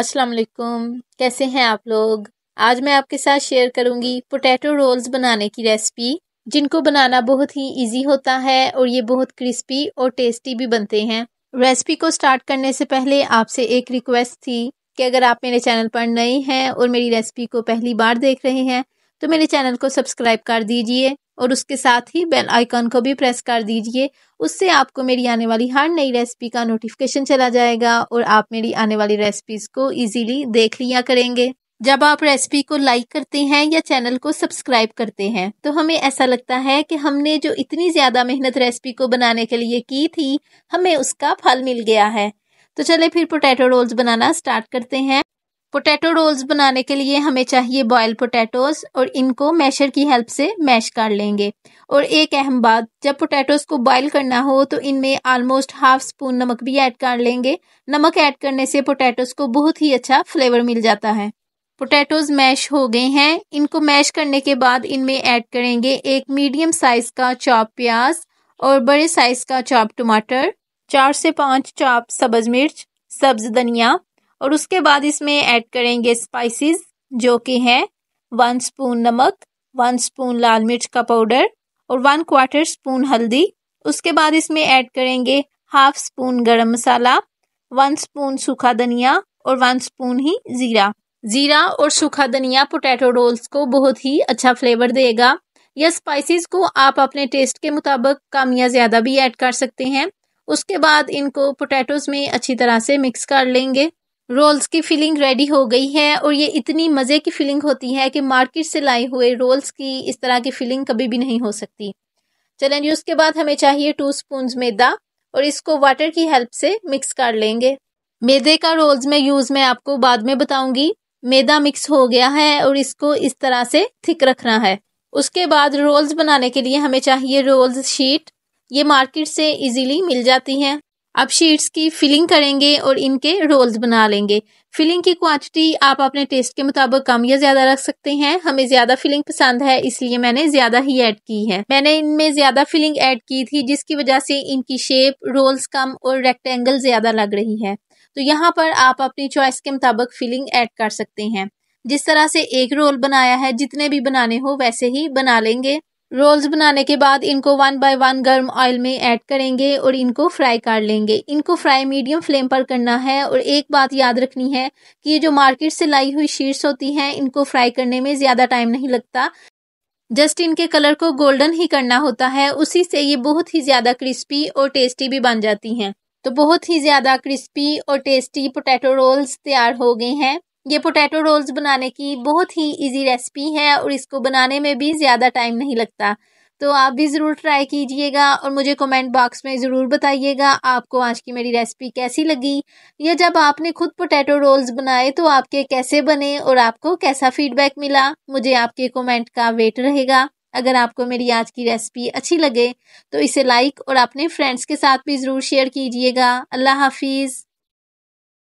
अस्सलाम वालेकुम, कैसे हैं आप लोग। आज मैं आपके साथ शेयर करूंगी पोटैटो रोल्स बनाने की रेसिपी, जिनको बनाना बहुत ही इजी होता है और ये बहुत क्रिस्पी और टेस्टी भी बनते हैं। रेसिपी को स्टार्ट करने से पहले आपसे एक रिक्वेस्ट थी कि अगर आप मेरे चैनल पर नए हैं और मेरी रेसिपी को पहली बार देख रहे हैं तो मेरे चैनल को सब्सक्राइब कर दीजिए और उसके साथ ही बेल आइकॉन को भी प्रेस कर दीजिए। उससे आपको मेरी आने वाली हर नई रेसिपी का नोटिफिकेशन चला जाएगा और आप मेरी आने वाली रेसिपीज़ को इजीली देख लिया करेंगे। जब आप रेसिपी को लाइक करते हैं या चैनल को सब्सक्राइब करते हैं तो हमें ऐसा लगता है कि हमने जो इतनी ज़्यादा मेहनत रेसिपी को बनाने के लिए की थी, हमें उसका फल मिल गया है। तो चले फिर पोटैटो रोल्स बनाना स्टार्ट करते हैं। पोटैटो रोल्स बनाने के लिए हमें चाहिए बॉयल पोटैटोज़ और इनको मैशर की हेल्प से मैश कर लेंगे। और एक अहम बात, जब पोटैटोज़ को बॉयल करना हो तो इनमें ऑलमोस्ट हाफ स्पून नमक भी ऐड कर लेंगे। नमक ऐड करने से पोटैटोज़ को बहुत ही अच्छा फ्लेवर मिल जाता है। पोटैटोज़ मैश हो गए हैं, इनको मैश करने के बाद इनमें ऐड करेंगे एक मीडियम साइज़ का चॉप प्याज और बड़े साइज़ का चॉप टमाटर, 4 से 5 चॉप सब्ज़ मिर्च, सब्ज़ धनिया और उसके बाद इसमें ऐड करेंगे स्पाइसेस जो कि हैं 1 स्पून नमक, 1 स्पून लाल मिर्च का पाउडर और 1/4 स्पून हल्दी। उसके बाद इसमें ऐड करेंगे 1/2 स्पून गरम मसाला, 1 स्पून सूखा धनिया और 1 स्पून ही ज़ीरा। ज़ीरा और सूखा धनिया पोटैटो रोल्स को बहुत ही अच्छा फ्लेवर देगा। या स्पाइसेस को आप अपने टेस्ट के मुताबिक कम या ज़्यादा भी ऐड कर सकते हैं। उसके बाद इनको पोटैटोज़ में अच्छी तरह से मिक्स कर लेंगे। रोल्स की फिलिंग रेडी हो गई है और ये इतनी मज़े की फिलिंग होती है कि मार्केट से लाए हुए रोल्स की इस तरह की फिलिंग कभी भी नहीं हो सकती। चलें जी, उसके बाद हमें चाहिए 2 स्पून मैदा और इसको वाटर की हेल्प से मिक्स कर लेंगे। मैदे का रोल्स में यूज़ मैं आपको बाद में बताऊंगी। मैदा मिक्स हो गया है और इसको इस तरह से थिक रखना है। उसके बाद रोल्स बनाने के लिए हमें चाहिए रोल्स शीट, ये मार्केट से इजीली मिल जाती हैं। अब शीट्स की फिलिंग करेंगे और इनके रोल्स बना लेंगे। फिलिंग की क्वांटिटी आप अपने टेस्ट के मुताबिक कम या ज़्यादा रख सकते हैं। हमें ज़्यादा फिलिंग पसंद है इसलिए मैंने ज़्यादा ही ऐड की है। मैंने इनमें ज़्यादा फिलिंग ऐड की थी जिसकी वजह से इनकी शेप रोल्स कम और रेक्टेंगल ज़्यादा लग रही है। तो यहाँ पर आप अपनी चॉइस के मुताबिक फिलिंग ऐड कर सकते हैं। जिस तरह से एक रोल बनाया है, जितने भी बनाने हो वैसे ही बना लेंगे। रोल्स बनाने के बाद इनको 1 by 1 गर्म ऑयल में ऐड करेंगे और इनको फ्राई कर लेंगे। इनको फ्राई मीडियम फ्लेम पर करना है। और एक बात याद रखनी है कि ये जो मार्केट से लाई हुई शीट्स होती हैं, इनको फ्राई करने में ज़्यादा टाइम नहीं लगता। जस्ट इनके कलर को गोल्डन ही करना होता है, उसी से ये बहुत ही ज़्यादा क्रिस्पी और टेस्टी भी बन जाती हैं। तो बहुत ही ज़्यादा क्रिस्पी और टेस्टी पोटैटो रोल्स तैयार हो गए हैं। ये पोटैटो रोल्स बनाने की बहुत ही इजी रेसिपी है और इसको बनाने में भी ज़्यादा टाइम नहीं लगता। तो आप भी ज़रूर ट्राई कीजिएगा और मुझे कमेंट बॉक्स में ज़रूर बताइएगा आपको आज की मेरी रेसिपी कैसी लगी, या जब आपने खुद पोटैटो रोल्स बनाए तो आपके कैसे बने और आपको कैसा फीडबैक मिला। मुझे आपके कमेंट का वेट रहेगा। अगर आपको मेरी आज की रेसिपी अच्छी लगे तो इसे लाइक और अपने फ्रेंड्स के साथ भी ज़रूर शेयर कीजिएगा। अल्लाह हाफिज़।